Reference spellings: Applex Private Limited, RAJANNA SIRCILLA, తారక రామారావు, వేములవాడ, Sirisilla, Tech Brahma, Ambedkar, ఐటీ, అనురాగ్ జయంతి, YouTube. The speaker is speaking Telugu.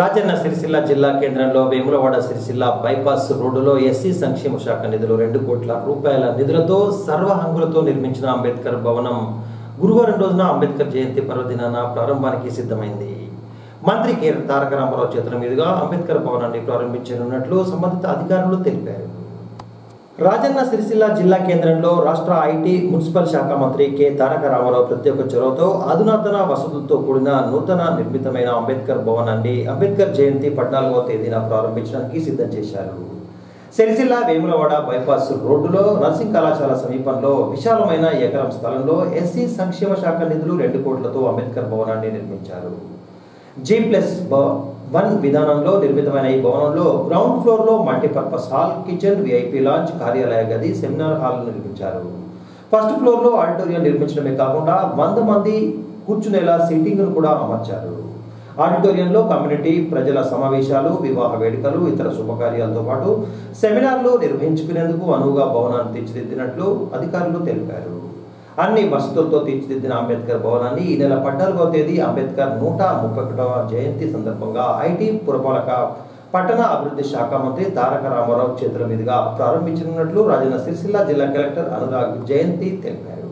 రాజన్న సిరిసిల్ల జిల్లా కేంద్రంలో వేములవాడ సిరిసిల్ల బైపాస్ రోడ్డులో ఎస్సీ సంక్షేమ శాఖ నిధులు 2 కోట్ల రూపాయల నిధులతో సర్వ హంగులతో నిర్మించిన అంబేద్కర్ భవనం గురువారం రోజున అంబేద్కర్ జయంతి పర్వదినాన ప్రారంభానికి సిద్ధమైంది. మంత్రి తారక రామారావు చేతుల మీదుగా అంబేద్కర్ భవనాన్ని ప్రారంభించనున్నట్లు సంబంధిత అధికారులు తెలిపారు. రాజన్న సిరిసిల్ల జిల్లా కేంద్రంలో రాష్ట్ర ఐటీ మున్సిపల్ శాఖ మంత్రి తారక రామారావు ప్రత్యేక చొరవతో అధునాతన వసతులతో కూడిన నూతన నిర్మితమైన అంబేద్కర్ భవనాన్ని అంబేద్కర్ జయంతి 14వ తేదీన ప్రారంభించడానికి సిద్ధం చేశారు. సిరిసిల్ల వేములవాడ బైపాస్ రోడ్డులో నర్సింగ్ కళాశాల సమీపంలో విశాలమైన ఎకరం స్థలంలో ఎస్సీ సంక్షేమ శాఖ నిధులు 2 కోట్లతో అంబేద్కర్ భవనాన్ని నిర్మించారు. G+1 విధానంలో నిర్మితమైన ఈ భవనంలో గ్రౌండ్ ఫ్లోర్ లో multipurpose hall, kitchen, VIP lounge, కార్యాలయ గది, సెమినార్ హాల్ నిర్మించారు. ఫస్ట్ ఫ్లోర్ లో ఆడిటోరియం నిర్మించడమే కాకుండా 100 మంది కూర్చునేలా సీటింగ్ కూడా అమర్చారు. ఆడిటోరియంలో కమ్యూనిటీ, ప్రజల సమావేశాలు, వివాహ వేడుకలు, ఇతర శుభకార్యాలతో పాటు సెమినార్లు నిర్వహించుకునేందుకు అనువుగా భవనాన్ని తీర్చిదిద్దినట్లు అధికారులు తెలిపారు. అన్ని వసతులతో తీర్చిదిద్దిన అంబేద్కర్ భవనాన్ని ఈ నెల 14వ తేదీ అంబేద్కర్ 131వ జయంతి సందర్భంగా ఐటీ పురపాలక పట్టణ అభివృద్ధి శాఖ మంత్రి తారక రామారావు చేతుల మీదుగా ప్రారంభించనున్నట్లు రాజన్న సిరిసిల్ల జిల్లా కలెక్టర్ అనురాగ్ జయంతి తెలిపారు.